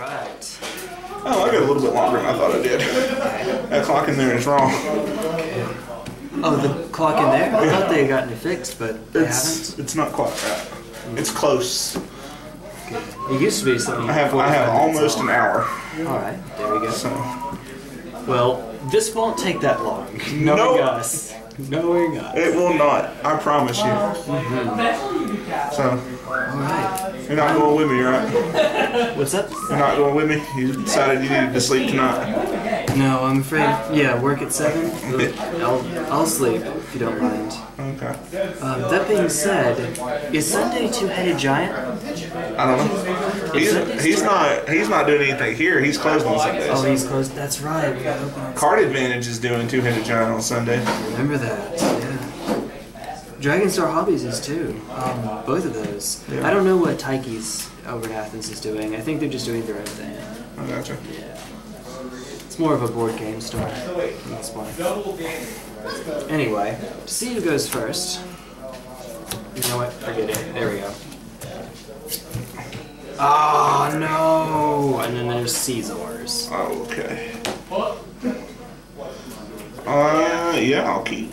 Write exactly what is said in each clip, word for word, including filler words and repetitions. Alright. Oh, I got a little bit longer than I thought I did. That clock in there is wrong. Okay. Oh, the clock in there? I thought they had gotten it fixed, but they it's, haven't? It's not clock right. It's close. Okay. It used to be something. I have, I have almost an hour. Alright, there we go. So. Well, this won't take that long. Knowing nope. us. Knowing us. It will not. I promise you. Mm-hmm. So. Alright. You're not going with me, right? What's up? You're not going with me? You decided you needed to sleep tonight. No, I'm afraid. Yeah, work at seven. I'll, I'll sleep, if you don't mind. Okay. Um, that being said, is Sunday Two-Headed Giant? I don't know. He's, he's not he's not doing anything here. He's closed on Sundays. Oh, he's closed. That's right. We got open on Card Advantage is doing Two-Headed Giant on Sunday. Remember that. Yeah. Dragon Star Hobbies is too. Um, both of those. Yeah. I don't know what Tyke's over in Athens is doing. I think they're just doing their own thing. I gotcha. Yeah. It's more of a board game store. That's why. Anyway, see who goes first. You know what? Forget it. There we go. Oh no! And then there's Caesar's. Oh, okay. Uh, yeah, I'll keep.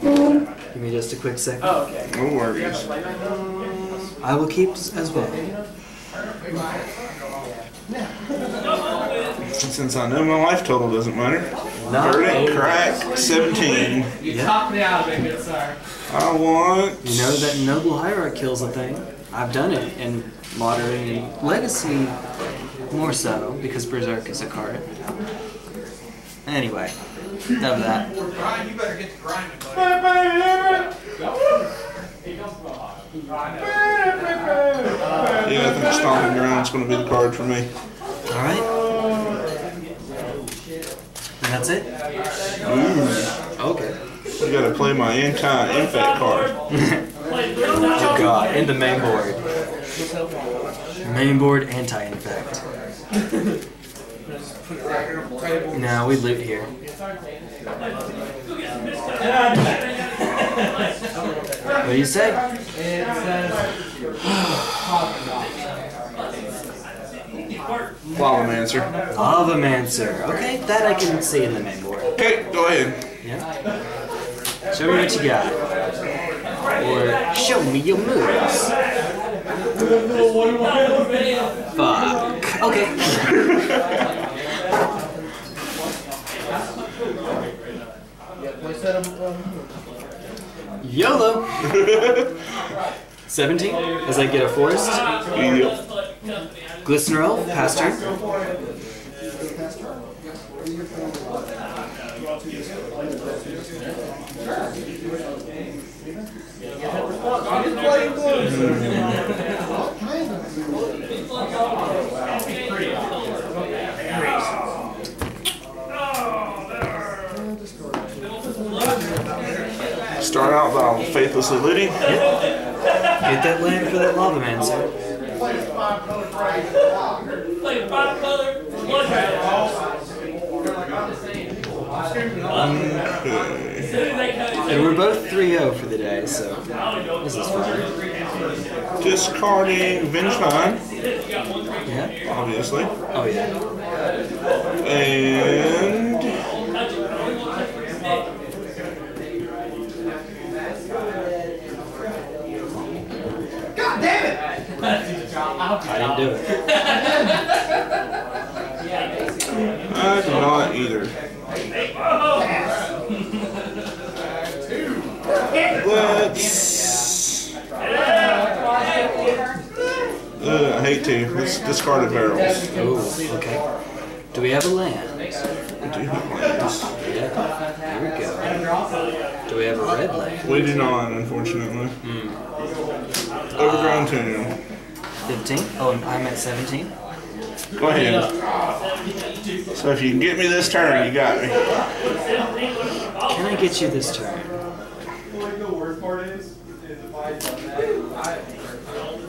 Give me just a quick second. Oh, okay. No worries. Um, I will keep as well. Since I know my life total doesn't matter. Verdict, crack, seventeen. You talked me out of it, sir. I want. You know that Noble Hierarch kills a thing. I've done it in Modern and Legacy, more so, because Berserk is a card. Anyway, done that. Brian, you better get to grinding, buddy. Yeah, I think Stomping Ground is going to be the card for me. Alright. And that's it? Ooh. Okay. You got to play my Inca Infect card. Oh god, in the main board. Main board anti-infect. No, we loot here. What do you say? Lavamancer. Lavamancer. Okay, that I can see in the main board. Okay, go ahead. Yeah. Show me what you got. Or show me your moves. Fuck. Okay. YOLO. seventeen, as I get a forest. Yep. Glistener Elf, pass turn. Start out by faithlessly looting. Yep. Get that land for that Lavamancer. And we're both three oh for the day, so this is fun. Discarding Vengevine. Yeah. Obviously. Oh, yeah. And. God damn it! I didn't do it. I did not either. Let's. Uh, I hate to. Let's discard barrels. Oh, okay. Do we have a land? We do have lands. Yeah. There we go. Do we have a red land? We do not, unfortunately. Mm. Overgrown Tomb. fifteen? Oh, and I'm at seventeen? Go ahead. So if you can get me this turn, you got me. Can I get you this turn?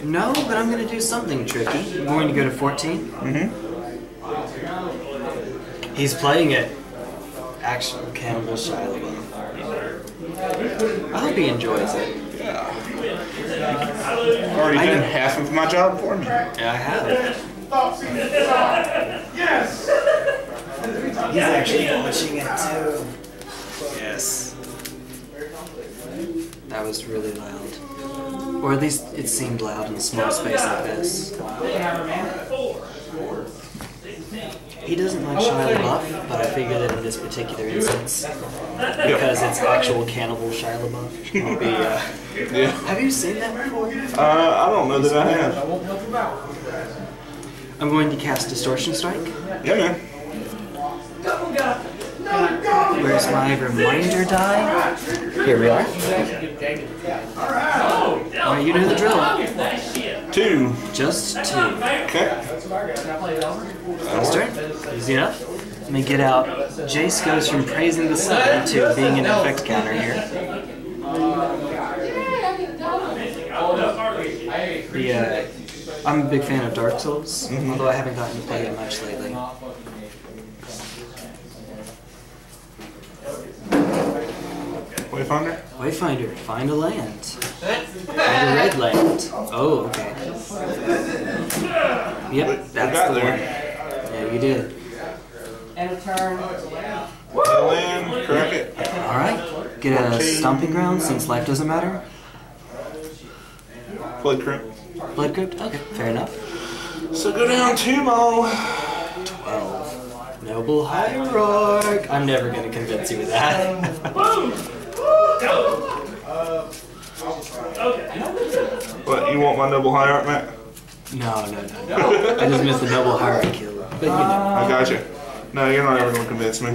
No, but I'm going to do something tricky. I'm going to go to fourteen. Mm-hmm. He's playing it. Actual cannibal Shia LaBeouf. I hope he enjoys it. Yeah. Already done half of my job for me. Yeah, I have. He's yeah, actually yeah. watching it too. Yes. That was really loud. Or at least it seemed loud in a small space like this. He doesn't like Shia LaBeouf, but I figured that in this particular instance, because it's actual cannibal Shia LaBeouf, it'll be, uh, yeah. Have you seen that before? Uh, I don't know that I have. I'm going to cast Distortion Strike. Yeah, man. Where's my reminder die? Here we are. Alright, you know the drill. Two. Just two. Okay. Last turn. Easy enough. Let me get out. Jace goes from praising the sun to being an effect counter here. Yeah. I'm a big fan of Dark Souls, mm-hmm. although I haven't gotten to play it much lately. Wayfinder? Wayfinder, find a land. Find a red land. Oh, okay. Yep, that's the one. Yeah, you did. And a turn. Land, crack it. Alright, get a Stomping Ground since life doesn't matter. Blood Crypt. Blood Crypt? Okay, fair enough. So go down two mo. twelve. Noble Hierarch. I'm never going to convince you of that. What, you want my Noble Hierarch, Matt? No, no, no, no. I just missed the Noble Hierarch kill. But you know. I gotcha. No, you're not ever going to convince me.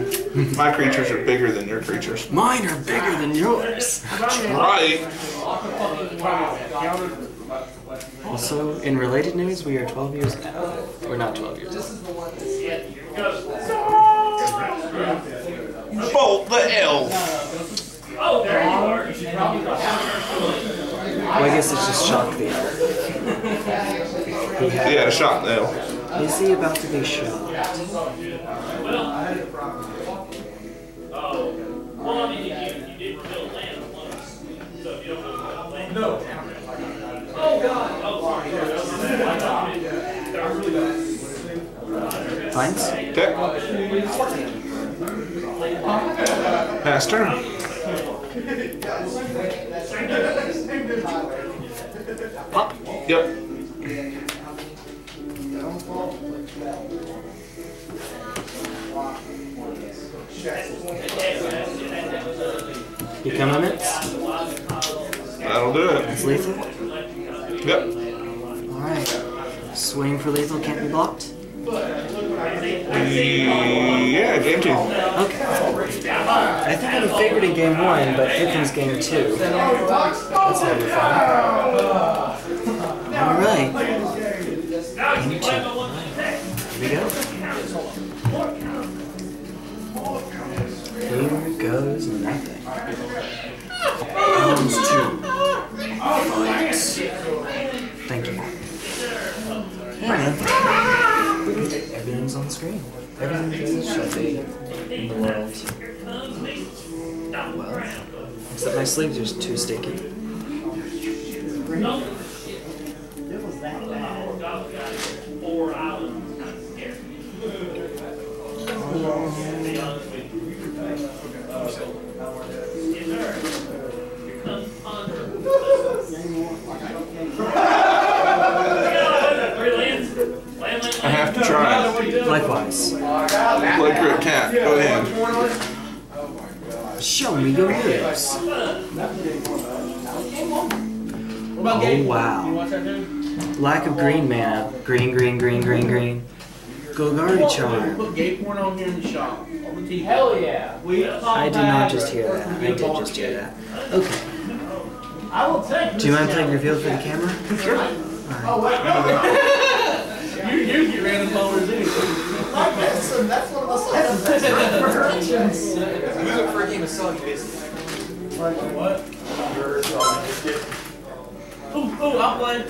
My creatures are bigger than your creatures. Mine are bigger than yours. Right. Also, in related news, we are twelve years now. We're not twelve years old. Bolt the elf. Oh, there you are. You probably got well, I guess it's just shock the elf. Yeah, shock the elf. Is he about to be shocked? Well, I mean, you did reveal land once, so you don't know land. No. Oh, God. Oh, sorry. Fines? Okay. Past turn. Pop. Yep. Become Immense. That'll do it. It's lethal? Yep. Alright. Swing for lethal can't be blocked? Yeah, game two. Okay. I think I would have figured in game one, but here comes game two. That's never fun. Alright. Game two. Here we go. Here goes nothing. Comes two. Alright. Thank you. Yeah. Everything's on the screen. Everything should be in the world. Well, except my sleeves are too sticky. I have to try. Likewise. Blood Crypt cat. Go ahead. Show me your moves. Oh wow. Lack of green mana. Green, green, green, green, green. Golgari charm. Hell yeah. I did not just hear that. I did just hear that. Okay. Do you mind playing reveal for the camera? Sure. All right. You you get random followers anyway. That's one of us. That's for for a game of selling basically. Like what? Oh oh, I'm playing.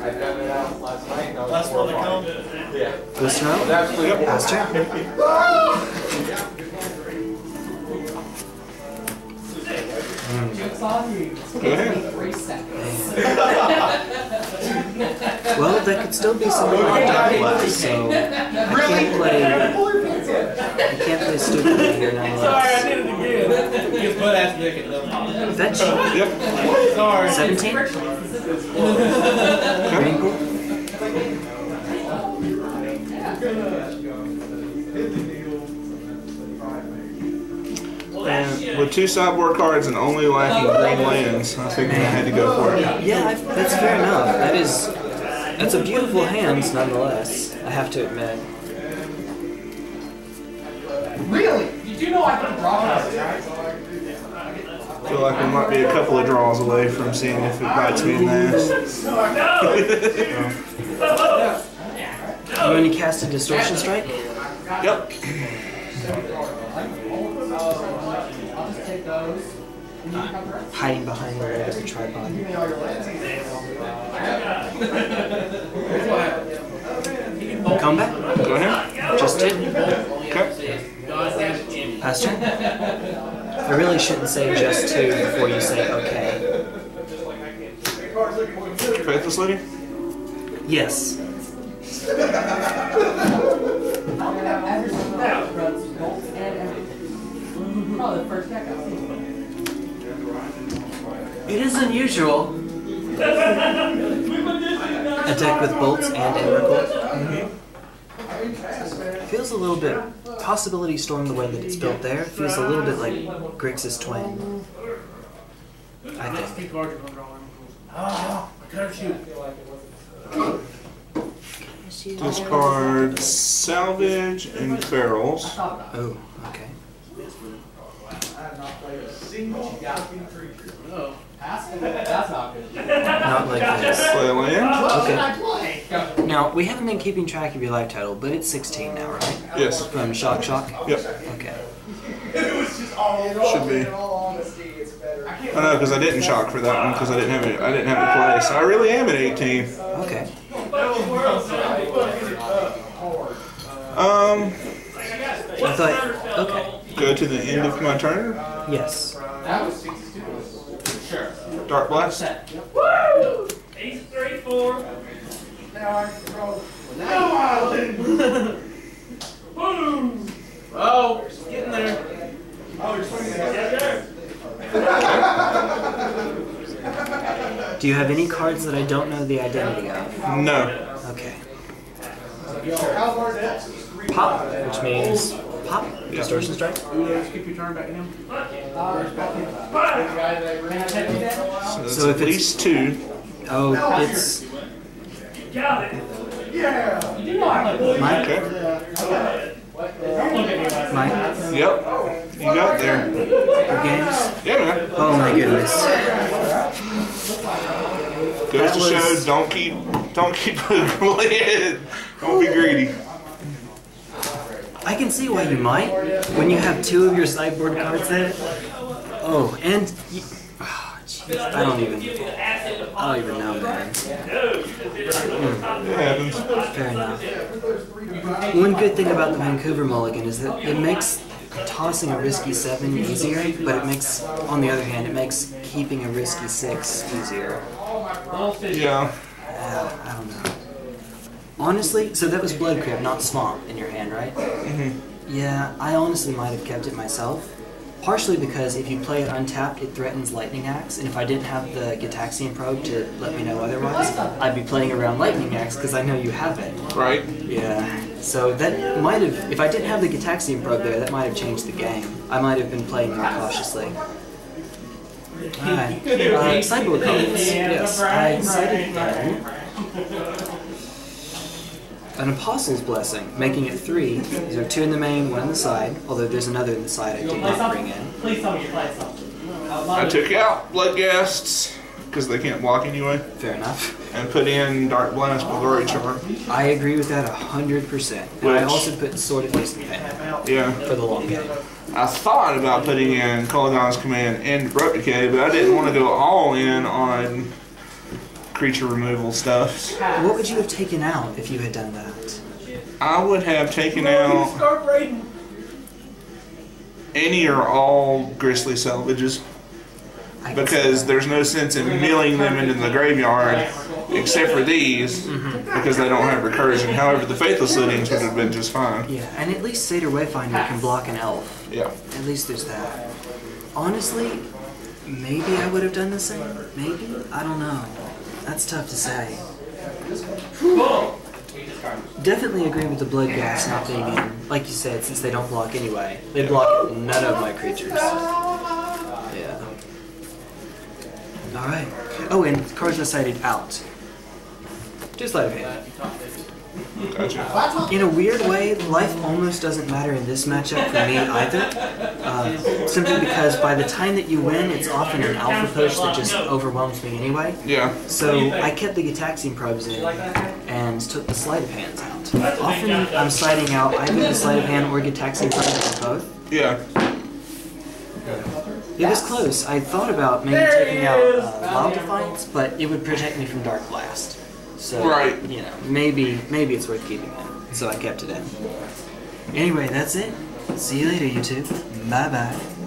I found it out last night. Last one to come. Yeah. This round. That's really good. Last chapter. Mm. saw you. Go ahead. Three seconds. Well, that could still be something on Dark Blast, so really? I can't play. I can't play stupidly here now. Sorry, I did it again. His butt ass naked. Is that cheap? Yep. Sorry. Seventeen. And with two sideboard cards and only lacking green lands, I figured I had to go for it. Yeah, I've, that's fair enough. That is, that's a beautiful hand, nonetheless. I have to admit. Really? You do know I can draw out, right? I feel like we might be a couple of draws away from seeing if it bites me in the ass. No! You want to cast a Distortion Strike? Yep. Uh, hiding behind where it has a tripod. Combat? Go ahead. Just did. Okay. Pass turn. I really shouldn't say just two before you say okay. Faithless Lady? Yes. It is unusual. A deck with bolts and Emrakul. Mm-hmm. Feels a little bit Possibility Storm the way that it's built there. Feels a little bit like Grixis Twin. I think. Oh, can't shoot. Discard Salvage and Ferals. Oh, okay. Not like this. Okay. Now, we haven't been keeping track of your life title, but it's sixteen now, right? Yes. From Shock Shock? Yep. Okay. Should be. I know, because I didn't shock for that one, because I didn't have it. I didn't have a place. So I really am at eighteen. Okay. Um. I thought. Okay. Go to the end of my turn. Yes. That was sixty-two. Sure. Dark Blast. Woo! eight three four. Now I can roll. Now I Boom! Oh, getting there. Oh, you're swinging there. Do you have any cards that I don't know the identity of? No. Okay. Pop, which means pop. Yep. Distortion Strike. Keep your turn back in him. So if it's at least two. Oh, it's. You got it. Yeah. You do not. Mike. Okay. Mike. Yep. You got there. Our games? Yeah, man. Oh my goodness. Goes to show, don't keep, don't keep it. Don't be greedy. I can see why you might, when you have two of your sideboard cards there. Oh, and you, oh, geez, I don't even, I don't even know, man. Mm. It happens. Fair enough. One good thing about the Vancouver Mulligan is that it makes tossing a risky seven easier, but it makes, on the other hand, it makes keeping a risky six easier. Yeah. Uh, I don't know. Honestly, so that was Blood Crypt, not Swamp, in your hand, right? Mm-hmm. Yeah, I honestly might have kept it myself. Partially because if you play it untapped, it threatens Lightning Axe, and if I didn't have the Gitaxian Probe to let me know otherwise, I'd be playing around Lightning Axe because I know you have it. Right. Yeah. So that might have, if I didn't have the Gitaxian Probe there, that might have changed the game. I might have been playing more cautiously. Alright. Uh, sideboard cards. Yes. I cited them. An Apostle's Blessing, making it three. These are two in the main, one in the side, although there's another in the side I did not bring in. Please tell me you played something. I took out Bloodghasts, because they can't block anyway. Fair enough. And put in Dark Blast with Glory Charm. I agree with that one hundred percent. And Which, I also put Sword of Feast and Famine. Yeah. For the long game. I thought about putting in Kolaghan's Command and Abrupt Decay, but I didn't want to go all in on creature removal stuff. What would you have taken out if you had done that? I would have taken out any or all Grisly Salvages. I because there's no sense in milling them into the graveyard except for these, mm-hmm. because they don't have recursion. However, the Faithless Lootings would have been just fine. Yeah, and at least Satyr Wayfinder can block an elf. Yeah. At least there's that. Honestly, maybe I would have done the same. Maybe? I don't know. That's tough to say. Definitely agree with the Bloodghasts not being in, like you said, since they don't block anyway. They block none of my creatures. Yeah. Alright. Oh, and cards I cited out. Just Sleight of Hand. Gotcha. In a weird way, life almost doesn't matter in this matchup for me either. Uh, simply because by the time that you win, it's often an alpha push that just overwhelms me anyway. Yeah. So I kept the Gitaxian Probes in and took the Sleight of Hands out. Often I'm sliding out either the Sleight of Hand or Gitaxian Probes or both. Yeah. It was close. I thought about maybe taking out uh, Wild Defiance, but it would protect me from Dark Blast. So, right. you know, maybe maybe it's worth keeping it. So I kept it in. Anyway, that's it. See you later, YouTube. Bye-bye.